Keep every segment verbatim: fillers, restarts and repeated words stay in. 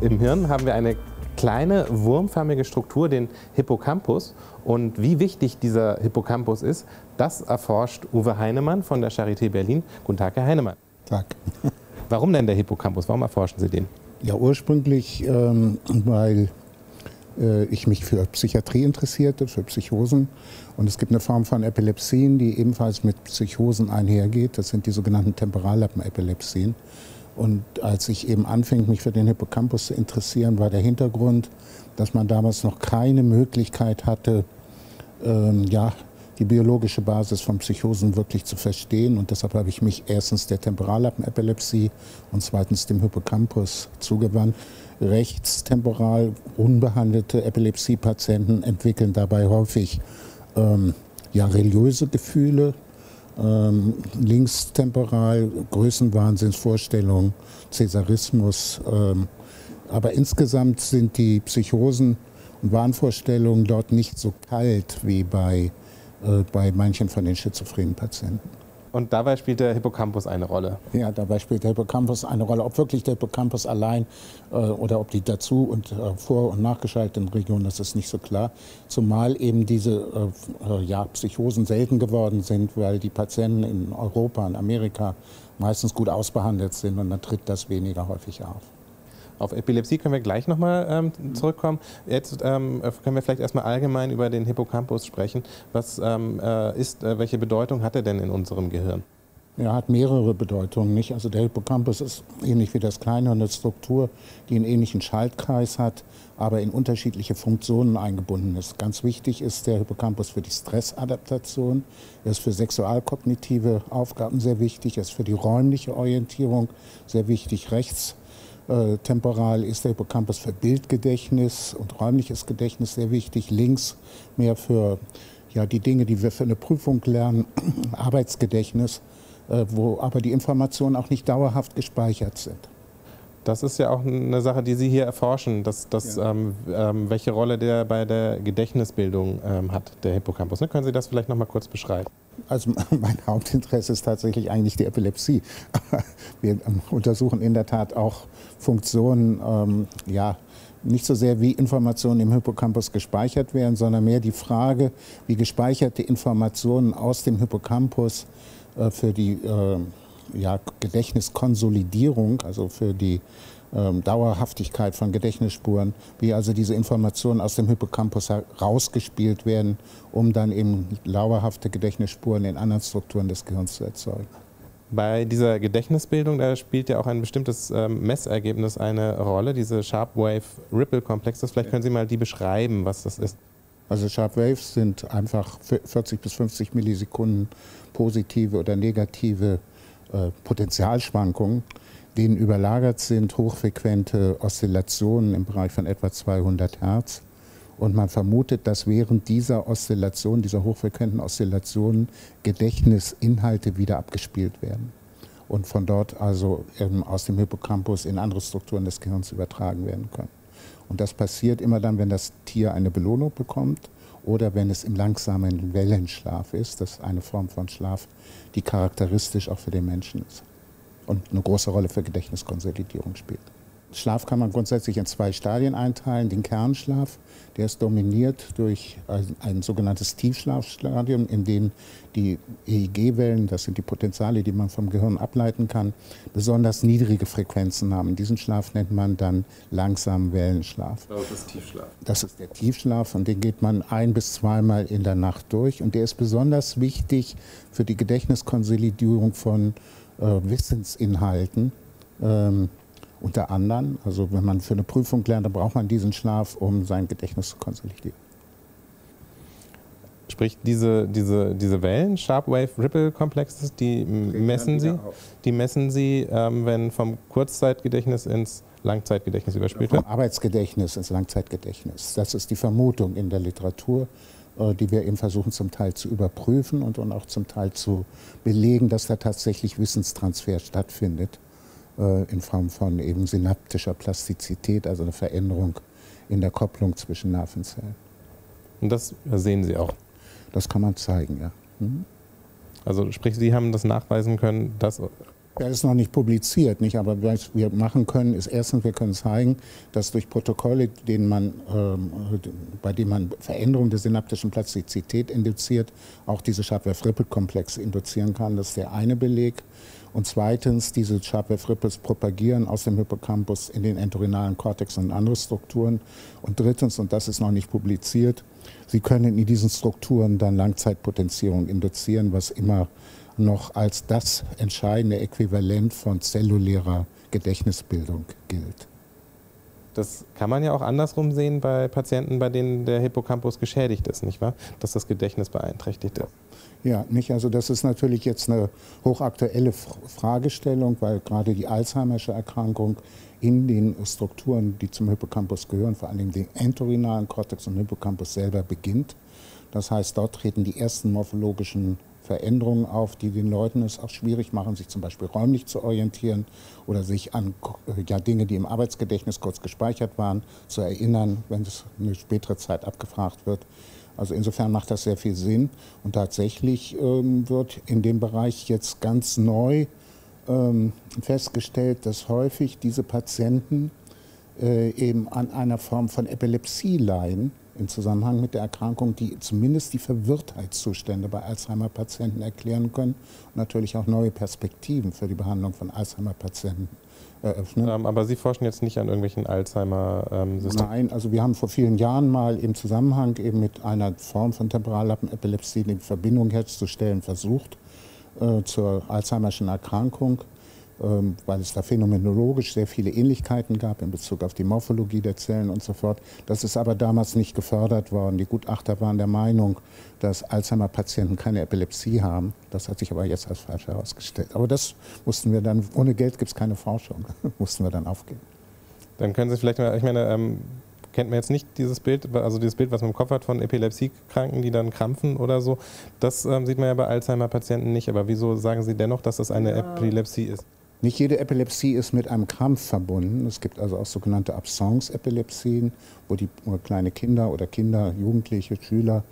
Im Hirn haben wir eine kleine wurmförmige Struktur, den Hippocampus. Und wie wichtig dieser Hippocampus ist, das erforscht Uwe Heinemann von der Charité Berlin. Guten Tag, Herr Heinemann. Tag. Warum denn der Hippocampus? Warum erforschen Sie den? Ja, ursprünglich, ähm, weil äh, ich mich für Psychiatrie interessierte, für Psychosen. Und es gibt eine Form von Epilepsien, die ebenfalls mit Psychosen einhergeht. Das sind die sogenannten Temporallappen-Epilepsien. Und als ich eben anfing, mich für den Hippocampus zu interessieren, war der Hintergrund, dass man damals noch keine Möglichkeit hatte, ähm, ja, die biologische Basis von Psychosen wirklich zu verstehen. Und deshalb habe ich mich erstens der Temporallappen-Epilepsie und zweitens dem Hippocampus zugewandt. Rechtstemporal unbehandelte Epilepsiepatienten entwickeln dabei häufig ähm, ja, religiöse Gefühle, ähm, linkstemporal Größenwahnsinnsvorstellungen, Cäsarismus. Ähm, aber insgesamt sind die Psychosen und Wahnvorstellungen dort nicht so kalt wie bei bei manchen von den schizophrenen Patienten. Und dabei spielt der Hippocampus eine Rolle? Ja, dabei spielt der Hippocampus eine Rolle. Ob wirklich der Hippocampus allein äh, oder ob die dazu und äh, vor- und nachgeschalteten Regionen, das ist nicht so klar. Zumal eben diese äh, ja, Psychosen selten geworden sind, weil die Patienten in Europa und Amerika meistens gut ausbehandelt sind und dann tritt das weniger häufig auf. Auf Epilepsie können wir gleich nochmal ähm, zurückkommen. Jetzt ähm, können wir vielleicht erstmal allgemein über den Hippocampus sprechen. Was ähm, äh, ist, äh, welche Bedeutung hat er denn in unserem Gehirn? Er hat mehrere Bedeutungen, nicht? Also der Hippocampus ist ähnlich wie das Kleinhirn eine Struktur, die einen ähnlichen Schaltkreis hat, aber in unterschiedliche Funktionen eingebunden ist. Ganz wichtig ist der Hippocampus für die Stressadaptation, er ist für sexualkognitive Aufgaben sehr wichtig, er ist für die räumliche Orientierung sehr wichtig, rechts. Äh, temporal ist der Hippocampus für Bildgedächtnis und räumliches Gedächtnis sehr wichtig. Links mehr für ja, die Dinge, die wir für eine Prüfung lernen, Arbeitsgedächtnis, äh, wo aber die Informationen auch nicht dauerhaft gespeichert sind. Das ist ja auch eine Sache, die Sie hier erforschen, dass, dass, ja. ähm, ähm, welche Rolle der bei der Gedächtnisbildung ähm, hat, der Hippocampus. Ne? Können Sie das vielleicht noch mal kurz beschreiben? Also mein Hauptinteresse ist tatsächlich eigentlich die Epilepsie. Wir untersuchen in der Tat auch Funktionen, ähm, ja, nicht so sehr wie Informationen im Hippocampus gespeichert werden, sondern mehr die Frage, wie gespeicherte Informationen aus dem Hippocampus äh, für die äh, ja, Gedächtniskonsolidierung, also für die ähm, Dauerhaftigkeit von Gedächtnisspuren, wie also diese Informationen aus dem Hippocampus rausgespielt werden, um dann eben dauerhafte Gedächtnisspuren in anderen Strukturen des Gehirns zu erzeugen. Bei dieser Gedächtnisbildung, da spielt ja auch ein bestimmtes ähm, Messergebnis eine Rolle, diese Sharp Wave Ripple-Komplex. Vielleicht können Sie mal die beschreiben, was das ist. Also Sharp-Waves sind einfach vierzig bis fünfzig Millisekunden positive oder negative Potentialschwankungen, denen überlagert sind hochfrequente Oszillationen im Bereich von etwa zweihundert Hertz. Und man vermutet, dass während dieser Oszillationen, dieser hochfrequenten Oszillationen, Gedächtnisinhalte wieder abgespielt werden und von dort also aus dem Hippocampus in andere Strukturen des Gehirns übertragen werden können. Und das passiert immer dann, wenn das Tier eine Belohnung bekommt oder wenn es im langsamen Wellenschlaf ist. Das ist eine Form von Schlaf, die charakteristisch auch für den Menschen ist und eine große Rolle für Gedächtniskonsolidierung spielt. Schlaf kann man grundsätzlich in zwei Stadien einteilen. Den Kernschlaf, der ist dominiert durch ein, ein sogenanntes Tiefschlafstadium, in dem die E E G-Wellen, das sind die Potenziale, die man vom Gehirn ableiten kann, besonders niedrige Frequenzen haben. Diesen Schlaf nennt man dann langsamen Wellenschlaf. Das ist Tiefschlaf. Das ist der Tiefschlaf und den geht man ein- bis zweimal in der Nacht durch. Und der ist besonders wichtig für die Gedächtniskonsolidierung von äh, Wissensinhalten. Ähm, Unter anderem, also wenn man für eine Prüfung lernt, dann braucht man diesen Schlaf, um sein Gedächtnis zu konsolidieren. Sprich, diese, diese, diese Wellen, Sharp-Wave-Ripple-Komplexes, die messen Sie, die messen Sie, ähm, wenn vom Kurzzeitgedächtnis ins Langzeitgedächtnis überspielt wird? Vom Arbeitsgedächtnis ins Langzeitgedächtnis. Das ist die Vermutung in der Literatur, äh, die wir eben versuchen zum Teil zu überprüfen und, und auch zum Teil zu belegen, dass da tatsächlich Wissenstransfer stattfindet. In Form von eben synaptischer Plastizität, also eine Veränderung in der Kopplung zwischen Nervenzellen. Und das sehen Sie auch? Das kann man zeigen, ja. Mhm. Also sprich, Sie haben das nachweisen können, dass Das ist noch nicht publiziert, nicht? Aber was wir machen können, ist erstens, wir können zeigen, dass durch Protokolle, denen man, äh, bei denen man Veränderungen der synaptischen Plastizität induziert, auch diese Sharp-Waves-Ripple-Komplex induzieren kann. Das ist der eine Beleg. Und zweitens, diese Sharp-Waves-Ripples propagieren aus dem Hippocampus in den entorhinalen Kortex und andere Strukturen. Und drittens, und das ist noch nicht publiziert, sie können in diesen Strukturen dann Langzeitpotenzierung induzieren, was immer noch als das entscheidende Äquivalent von zellulärer Gedächtnisbildung gilt. Das kann man ja auch andersrum sehen bei Patienten, bei denen der Hippocampus geschädigt ist, nicht wahr? Dass das Gedächtnis beeinträchtigt ist. Ja, nicht? Also das ist natürlich jetzt eine hochaktuelle Fragestellung, weil gerade die Alzheimer'sche Erkrankung in den Strukturen, die zum Hippocampus gehören, vor allem den entorhinalen Kortex und Hippocampus selber beginnt. Das heißt, dort treten die ersten morphologischen Veränderungen auf, die den Leuten es auch schwierig machen, sich zum Beispiel räumlich zu orientieren oder sich an ja, Dinge, die im Arbeitsgedächtnis kurz gespeichert waren, zu erinnern, wenn es eine spätere Zeit abgefragt wird. Also insofern macht das sehr viel Sinn. Und tatsächlich ähm, wird in dem Bereich jetzt ganz neu ähm, festgestellt, dass häufig diese Patienten äh, eben an einer Form von Epilepsie leiden, im Zusammenhang mit der Erkrankung, die zumindest die Verwirrtheitszustände bei Alzheimer-Patienten erklären können und natürlich auch neue Perspektiven für die Behandlung von Alzheimer-Patienten eröffnen. Aber Sie forschen jetzt nicht an irgendwelchen Alzheimer-Systemen? Nein, also wir haben vor vielen Jahren mal im Zusammenhang eben mit einer Form von Temporallappen-Epilepsie die Verbindung herzustellen versucht äh, zur Alzheimer'schen Erkrankung, weil es da phänomenologisch sehr viele Ähnlichkeiten gab in Bezug auf die Morphologie der Zellen und so fort. Das ist aber damals nicht gefördert worden. Die Gutachter waren der Meinung, dass Alzheimer-Patienten keine Epilepsie haben. Das hat sich aber jetzt als falsch herausgestellt. Aber das mussten wir dann, ohne Geld gibt es keine Forschung, mussten wir dann aufgeben. Dann können Sie vielleicht mal, ich meine, ähm, kennt man jetzt nicht dieses Bild, also dieses Bild, was man im Kopf hat von Epilepsiekranken, die dann krampfen oder so. Das ähm, sieht man ja bei Alzheimer-Patienten nicht. Aber wieso sagen Sie dennoch, dass das eine ja. Epilepsie ist? Nicht jede Epilepsie ist mit einem Krampf verbunden. Es gibt also auch sogenannte Absence-Epilepsien, wo die kleine Kinder oder Kinder, Jugendliche, Schüler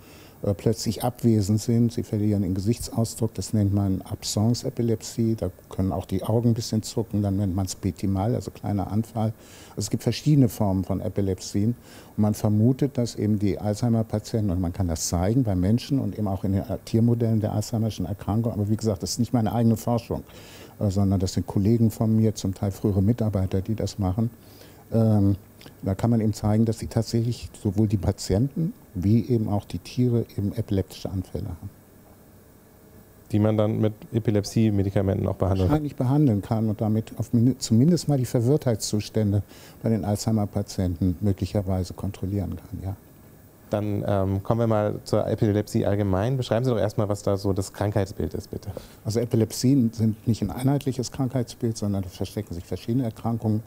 äh, plötzlich abwesend sind. Sie verlieren den Gesichtsausdruck, das nennt man Absence-Epilepsie. Da können auch die Augen ein bisschen zucken, dann nennt man es Petit mal, also kleiner Anfall. Also es gibt verschiedene Formen von Epilepsien. Und man vermutet, dass eben die Alzheimer-Patienten, und man kann das zeigen bei Menschen und eben auch in den Tiermodellen der Alzheimer'schen Erkrankung, aber wie gesagt, das ist nicht meine eigene Forschung, sondern das sind Kollegen von mir, zum Teil frühere Mitarbeiter, die das machen. Ähm, da kann man eben zeigen, dass sie tatsächlich sowohl die Patienten wie eben auch die Tiere eben epileptische Anfälle haben. Die man dann mit Epilepsie-Medikamenten auch behandeln kann? Wahrscheinlich behandeln kann und damit auf zumindest mal die Verwirrtheitszustände bei den Alzheimer-Patienten möglicherweise kontrollieren kann, ja. Dann ähm, kommen wir mal zur Epilepsie allgemein. Beschreiben Sie doch erstmal, was da so das Krankheitsbild ist, bitte. Also Epilepsien sind nicht ein einheitliches Krankheitsbild, sondern da verstecken sich verschiedene Erkrankungen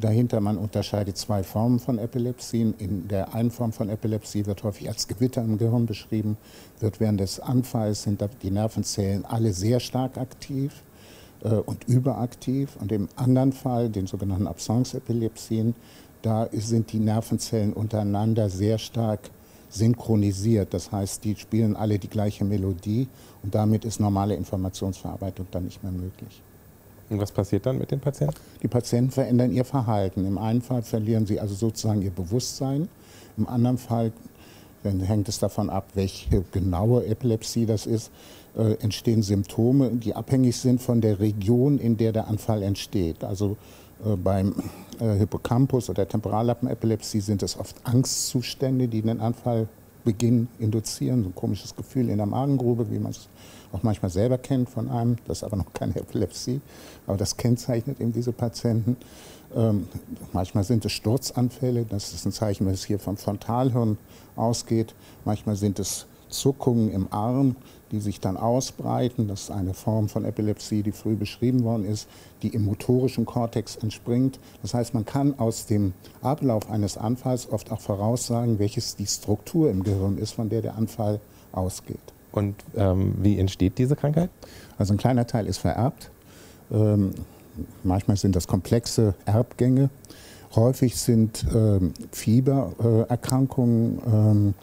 dahinter. Man unterscheidet zwei Formen von Epilepsien. In der einen Form von Epilepsie wird häufig als Gewitter im Gehirn beschrieben, wird während des Anfalls sind die Nervenzellen alle sehr stark aktiv äh, und überaktiv. Und im anderen Fall, den sogenannten Absence-Epilepsien, da sind die Nervenzellen untereinander sehr stark synchronisiert. Das heißt, die spielen alle die gleiche Melodie und damit ist normale Informationsverarbeitung dann nicht mehr möglich. Und was passiert dann mit den Patienten? Die Patienten verändern ihr Verhalten. Im einen Fall verlieren sie also sozusagen ihr Bewusstsein, im anderen Fall, dann hängt es davon ab, welche genaue Epilepsie das ist, äh, entstehen Symptome, die abhängig sind von der Region, in der der Anfall entsteht. Also beim äh, Hippocampus oder Temporallappen-Epilepsie sind es oft Angstzustände, die den Anfallbeginn induzieren. So ein komisches Gefühl in der Magengrube, wie man es auch manchmal selber kennt von einem. Das ist aber noch keine Epilepsie, aber das kennzeichnet eben diese Patienten. Ähm, manchmal sind es Sturzanfälle, das ist ein Zeichen, wenn es hier vom Frontalhirn ausgeht. Manchmal sind es Zuckungen im Arm, die sich dann ausbreiten. Das ist eine Form von Epilepsie, die früh beschrieben worden ist, die im motorischen Kortex entspringt. Das heißt, man kann aus dem Ablauf eines Anfalls oft auch voraussagen, welches die Struktur im Gehirn ist, von der der Anfall ausgeht. Und ähm, wie entsteht diese Krankheit? Also ein kleiner Teil ist vererbt. Ähm, manchmal sind das komplexe Erbgänge. Häufig sind ähm, Fiebererkrankungen, ähm,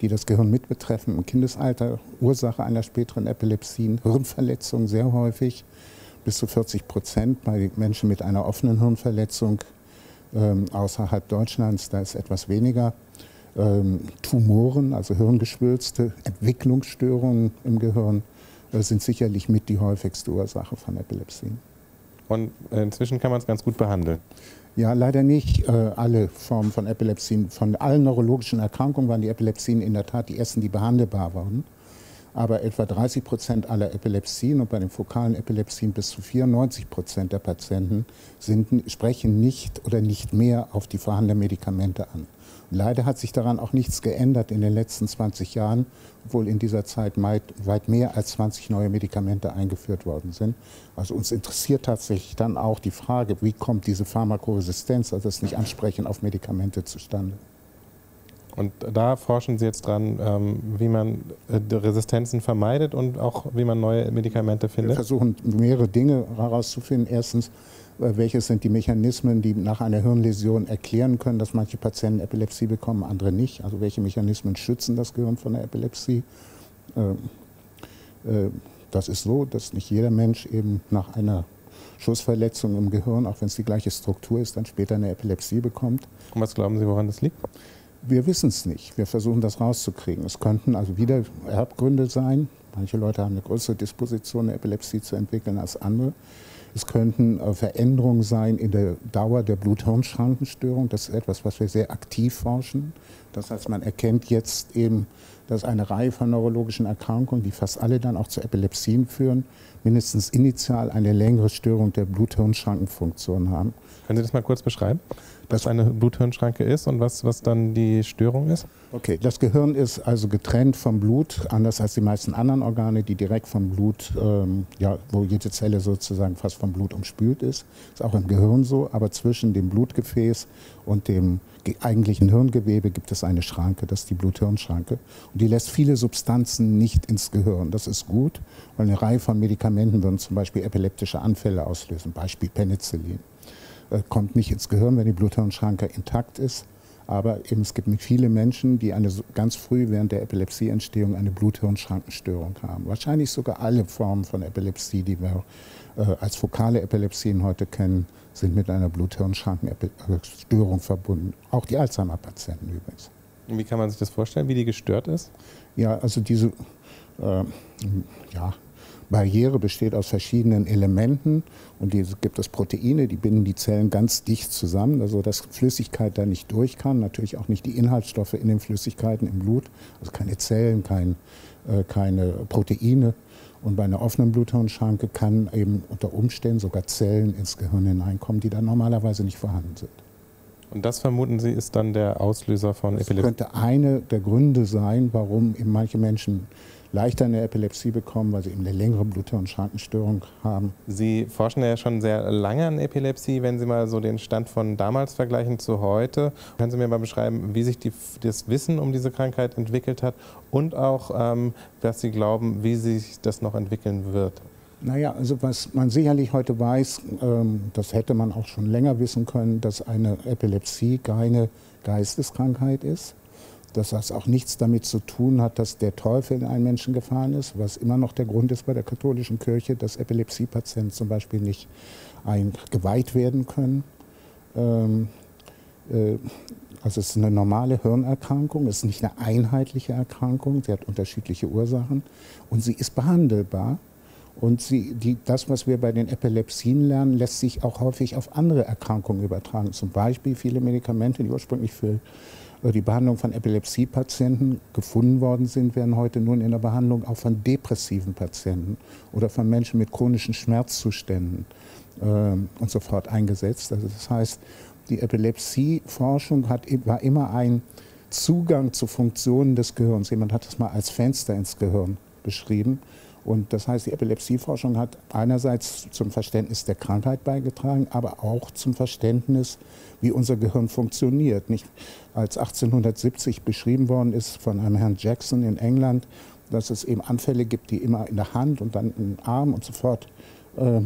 die das Gehirn mit betreffen, im Kindesalter, Ursache einer späteren Epilepsie, Hirnverletzungen sehr häufig. bis zu vierzig Prozent bei Menschen mit einer offenen Hirnverletzung ähm, außerhalb Deutschlands, da ist etwas weniger. Ähm, Tumoren, also Hirngeschwülste, Entwicklungsstörungen im Gehirn äh, sind sicherlich mit die häufigste Ursache von Epilepsie. Und inzwischen kann man es ganz gut behandeln? Ja, leider nicht äh, alle Formen von Epilepsien. Von allen neurologischen Erkrankungen waren die Epilepsien in der Tat die ersten, die behandelbar waren. Aber etwa dreißig Prozent aller Epilepsien und bei den fokalen Epilepsien bis zu vierundneunzig Prozent der Patienten sind, sprechen nicht oder nicht mehr auf die vorhandenen Medikamente an. Und leider hat sich daran auch nichts geändert in den letzten zwanzig Jahren, obwohl in dieser Zeit weit mehr als zwanzig neue Medikamente eingeführt worden sind. Also uns interessiert tatsächlich dann auch die Frage, wie kommt diese Pharmakoresistenz, also das Nicht-Ansprechen auf Medikamente, zustande? Und da forschen Sie jetzt dran, wie man Resistenzen vermeidet und auch wie man neue Medikamente findet? Wir versuchen mehrere Dinge herauszufinden. Erstens, welche sind die Mechanismen, die nach einer Hirnläsion erklären können, dass manche Patienten Epilepsie bekommen, andere nicht. Also welche Mechanismen schützen das Gehirn von der Epilepsie? Das ist so, dass nicht jeder Mensch eben nach einer Schussverletzung im Gehirn, auch wenn es die gleiche Struktur ist, dann später eine Epilepsie bekommt. Und was glauben Sie, woran das liegt? Wir wissen es nicht. Wir versuchen das rauszukriegen. Es könnten also wieder Erbgründe sein. Manche Leute haben eine größere Disposition, eine Epilepsie zu entwickeln als andere. Es könnten Veränderungen sein in der Dauer der Blut-Hirn-Schrankenstörung. Das ist etwas, was wir sehr aktiv forschen. Das heißt, man erkennt jetzt eben, dass eine Reihe von neurologischen Erkrankungen, die fast alle dann auch zu Epilepsien führen, mindestens initial eine längere Störung der Blut-Hirn-Schrankenfunktion haben. Können Sie das mal kurz beschreiben, was eine Blut-Hirn-Schranke ist und was, was dann die Störung ist? Okay, das Gehirn ist also getrennt vom Blut, anders als die meisten anderen Organe, die direkt vom Blut, ähm, ja, wo jede Zelle sozusagen fast vom Blut umspült ist. Ist auch im Gehirn so, aber zwischen dem Blutgefäß und dem eigentlichen Hirngewebe gibt es eine Schranke, das ist die Blut-Hirn-Schranke. Und die lässt viele Substanzen nicht ins Gehirn. Das ist gut, weil eine Reihe von Medikamenten würden zum Beispiel epileptische Anfälle auslösen, Beispiel Penicillin. Kommt nicht ins Gehirn, wenn die Blut-Hirn-Schranke intakt ist. Aber eben, es gibt viele Menschen, die eine, ganz früh während der Epilepsieentstehung eine Blut-Hirn-Schrankenstörung haben. Wahrscheinlich sogar alle Formen von Epilepsie, die wir äh, als fokale Epilepsien heute kennen, sind mit einer Blut-Hirn-Schrankenstörung verbunden. Auch die Alzheimer-Patienten übrigens. Und wie kann man sich das vorstellen, wie die gestört ist? Ja, also diese äh, ja, Barriere besteht aus verschiedenen Elementen und diese gibt es Proteine, die binden die Zellen ganz dicht zusammen, also dass Flüssigkeit da nicht durch kann, natürlich auch nicht die Inhaltsstoffe in den Flüssigkeiten im Blut, also keine Zellen, kein, äh, keine Proteine. Und bei einer offenen Blut-Hirn-Schranke kann eben unter Umständen sogar Zellen ins Gehirn hineinkommen, die dann normalerweise nicht vorhanden sind. Und das, vermuten Sie, ist dann der Auslöser von Epilepsie? Das könnte einer der Gründe sein, warum eben manche Menschen leichter eine Epilepsie bekommen, weil sie eben eine längere Blut-Hirn-Schrankenstörung haben. Sie forschen ja schon sehr lange an Epilepsie. Wenn Sie mal so den Stand von damals vergleichen zu heute, können Sie mir mal beschreiben, wie sich die, das Wissen um diese Krankheit entwickelt hat und auch, ähm, dass Sie glauben, wie sich das noch entwickeln wird? Naja, also was man sicherlich heute weiß, ähm, das hätte man auch schon länger wissen können, dass eine Epilepsie keine Geisteskrankheit ist. Dass das auch nichts damit zu tun hat, dass der Teufel in einen Menschen gefahren ist, was immer noch der Grund ist bei der katholischen Kirche, dass Epilepsiepatienten zum Beispiel nicht eingeweiht werden können. Ähm, äh, also es ist eine normale Hirnerkrankung, es ist nicht eine einheitliche Erkrankung, sie hat unterschiedliche Ursachen und sie ist behandelbar. Und sie, die, das, was wir bei den Epilepsien lernen, lässt sich auch häufig auf andere Erkrankungen übertragen. Zum Beispiel viele Medikamente, die ursprünglich für die Behandlung von Epilepsiepatienten gefunden worden sind, werden heute nun in der Behandlung auch von depressiven Patienten oder von Menschen mit chronischen Schmerzzuständen äh, und so fort eingesetzt. Also das heißt, die Epilepsieforschung hat, war immer ein Zugang zu Funktionen des Gehirns. Jemand hat das mal als Fenster ins Gehirn beschrieben. Und das heißt, die Epilepsieforschung hat einerseits zum Verständnis der Krankheit beigetragen, aber auch zum Verständnis, wie unser Gehirn funktioniert. Nicht, als achtzehnhundertsiebzig beschrieben worden ist von einem Herrn Jackson in England, dass es eben Anfälle gibt, die immer in der Hand und dann im Arm und so fort äh,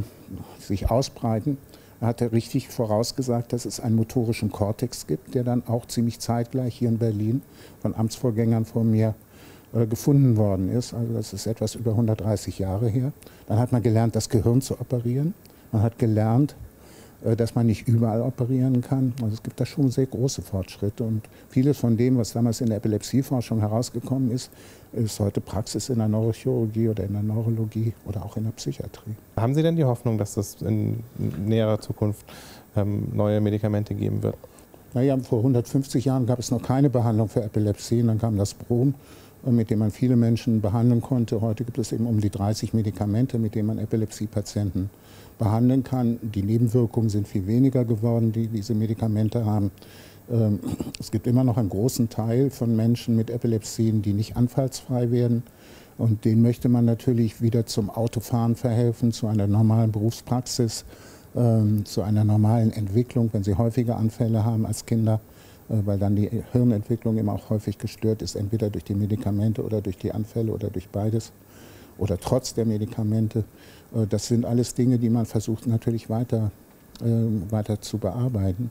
sich ausbreiten, hat er richtig vorausgesagt, dass es einen motorischen Kortex gibt, der dann auch ziemlich zeitgleich hier in Berlin von Amtsvorgängern vor mir äh, gefunden worden ist, also das ist etwas über hundertdreißig Jahre her. Dann hat man gelernt, das Gehirn zu operieren. Man hat gelernt, äh, dass man nicht überall operieren kann. Also es gibt da schon sehr große Fortschritte. Und vieles von dem, was damals in der Epilepsieforschung herausgekommen ist, ist heute Praxis in der Neurochirurgie oder in der Neurologie oder auch in der Psychiatrie. Haben Sie denn die Hoffnung, dass es in näherer Zukunft ähm, neue Medikamente geben wird? Naja, vor hundertfünfzig Jahren gab es noch keine Behandlung für Epilepsie. Dann kam das Brom, mit dem man viele Menschen behandeln konnte. Heute gibt es eben um die dreißig Medikamente, mit denen man Epilepsiepatienten behandeln kann. Die Nebenwirkungen sind viel weniger geworden, die diese Medikamente haben. Es gibt immer noch einen großen Teil von Menschen mit Epilepsien, die nicht anfallsfrei werden. Und denen möchte man natürlich wieder zum Autofahren verhelfen, zu einer normalen Berufspraxis, zu einer normalen Entwicklung, wenn sie häufige Anfälle haben als Kinder, weil dann die Hirnentwicklung eben auch häufig gestört ist, entweder durch die Medikamente oder durch die Anfälle oder durch beides oder trotz der Medikamente. Das sind alles Dinge, die man versucht natürlich weiter, weiter zu bearbeiten.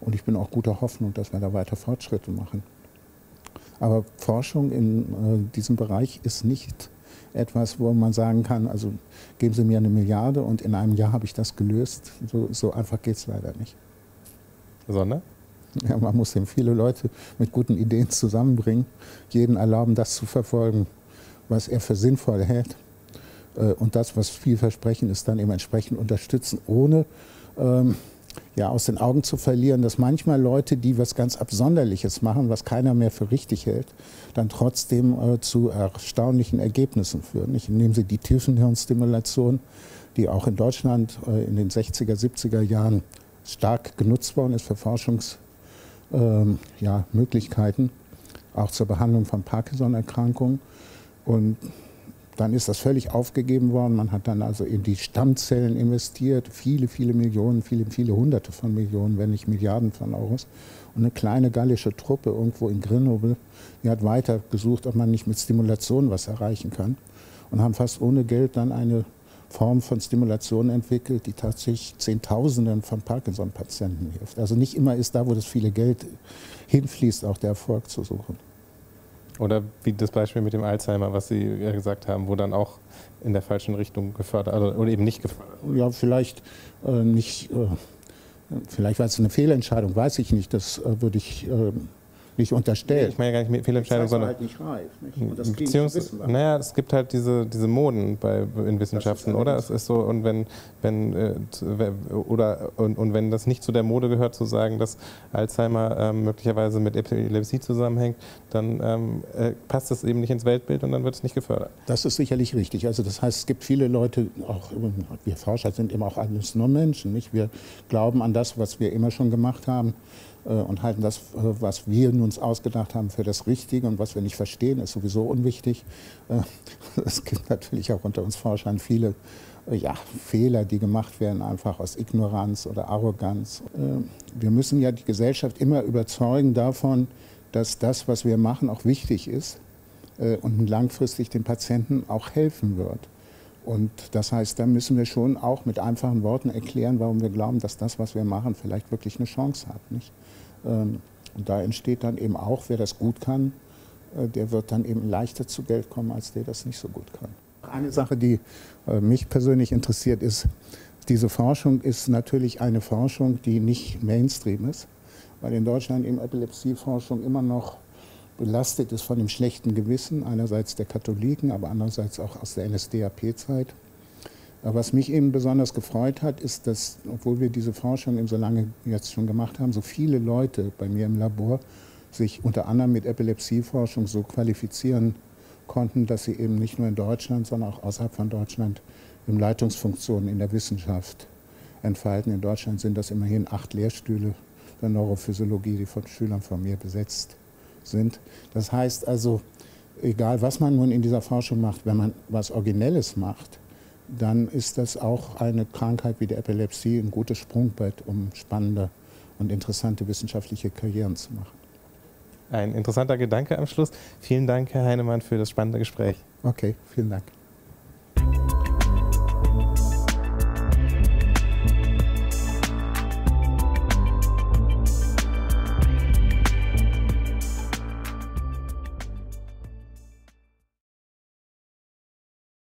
Und ich bin auch guter Hoffnung, dass wir da weiter Fortschritte machen. Aber Forschung in diesem Bereich ist nicht etwas, wo man sagen kann, also geben Sie mir eine Milliarde und in einem Jahr habe ich das gelöst. So, so einfach geht es leider nicht. Sondern? Ja, man muss eben viele Leute mit guten Ideen zusammenbringen, jedem erlauben, das zu verfolgen, was er für sinnvoll hält. Und das, was vielversprechend ist, dann eben entsprechend unterstützen, ohne ähm, ja, aus den Augen zu verlieren, dass manchmal Leute, die was ganz Absonderliches machen, was keiner mehr für richtig hält, dann trotzdem äh, zu erstaunlichen Ergebnissen führen. Nicht? Nehmen Sie die Tiefenhirnstimulation, die auch in Deutschland äh, in den sechziger, siebziger Jahren stark genutzt worden ist für Forschungs Ähm, ja, Möglichkeiten, auch zur Behandlung von Parkinson-Erkrankungen. Und dann ist das völlig aufgegeben worden. Man hat dann also in die Stammzellen investiert, viele, viele Millionen, viele, viele Hunderte von Millionen, wenn nicht Milliarden von Euros. Und eine kleine gallische Truppe irgendwo in Grenoble, die hat weiter gesucht, ob man nicht mit Stimulation was erreichen kann. Und haben fast ohne Geld dann eine Form von Stimulation entwickelt, die tatsächlich Zehntausenden von Parkinson-Patienten hilft. Also nicht immer ist da, wo das viele Geld hinfließt, auch der Erfolg zu suchen. Oder wie das Beispiel mit dem Alzheimer, was Sie ja gesagt haben, wo dann auch in der falschen Richtung gefördert also, oder eben nicht gefördert wurde. Ja, vielleicht äh, nicht, äh, vielleicht war es eine Fehlentscheidung, weiß ich nicht, das äh, würde ich... Äh, nicht unterstellt. Nee, ich meine ja gar nicht Fehlentscheidung, sondern halt nicht reif. Nicht? Und das Beziehungs naja, es gibt halt diese, diese Moden bei, in Wissenschaften, oder? Es ist so, und wenn, wenn, äh, oder, und, und wenn das nicht zu der Mode gehört, zu sagen, dass Alzheimer äh, möglicherweise mit Epilepsie zusammenhängt, dann ähm, äh, passt es eben nicht ins Weltbild und dann wird es nicht gefördert. Das ist sicherlich richtig. Also das heißt, es gibt viele Leute, auch wir Forscher sind eben auch alles nur Menschen. Nicht? Wir glauben an das, was wir immer schon gemacht haben. Und halten das, was wir uns ausgedacht haben, für das Richtige und was wir nicht verstehen, ist sowieso unwichtig. Es gibt natürlich auch unter uns Forschern viele ja, Fehler, die gemacht werden, einfach aus Ignoranz oder Arroganz. Wir müssen ja die Gesellschaft immer überzeugen davon, dass das, was wir machen, auch wichtig ist und langfristig den Patienten auch helfen wird. Und das heißt, da müssen wir schon auch mit einfachen Worten erklären, warum wir glauben, dass das, was wir machen, vielleicht wirklich eine Chance hat. Nicht? Und da entsteht dann eben auch, wer das gut kann, der wird dann eben leichter zu Geld kommen, als der das nicht so gut kann. Eine Sache, die mich persönlich interessiert, ist, diese Forschung ist natürlich eine Forschung, die nicht Mainstream ist, weil in Deutschland eben Epilepsieforschung immer noch belastet ist von dem schlechten Gewissen, einerseits der Katholiken, aber andererseits auch aus der N S D A P-Zeit. Was mich eben besonders gefreut hat, ist, dass, obwohl wir diese Forschung eben so lange jetzt schon gemacht haben, so viele Leute bei mir im Labor sich unter anderem mit Epilepsieforschung so qualifizieren konnten, dass sie eben nicht nur in Deutschland, sondern auch außerhalb von Deutschland in Leitungsfunktionen in der Wissenschaft entfalten. In Deutschland sind das immerhin acht Lehrstühle der Neurophysiologie, die von Schülern von mir besetzt sind. Das heißt also, egal was man nun in dieser Forschung macht, wenn man was Originelles macht, dann ist das auch eine Krankheit wie die Epilepsie ein gutes Sprungbrett, um spannende und interessante wissenschaftliche Karrieren zu machen. Ein interessanter Gedanke am Schluss. Vielen Dank, Herr Heinemann, für das spannende Gespräch. Okay, vielen Dank.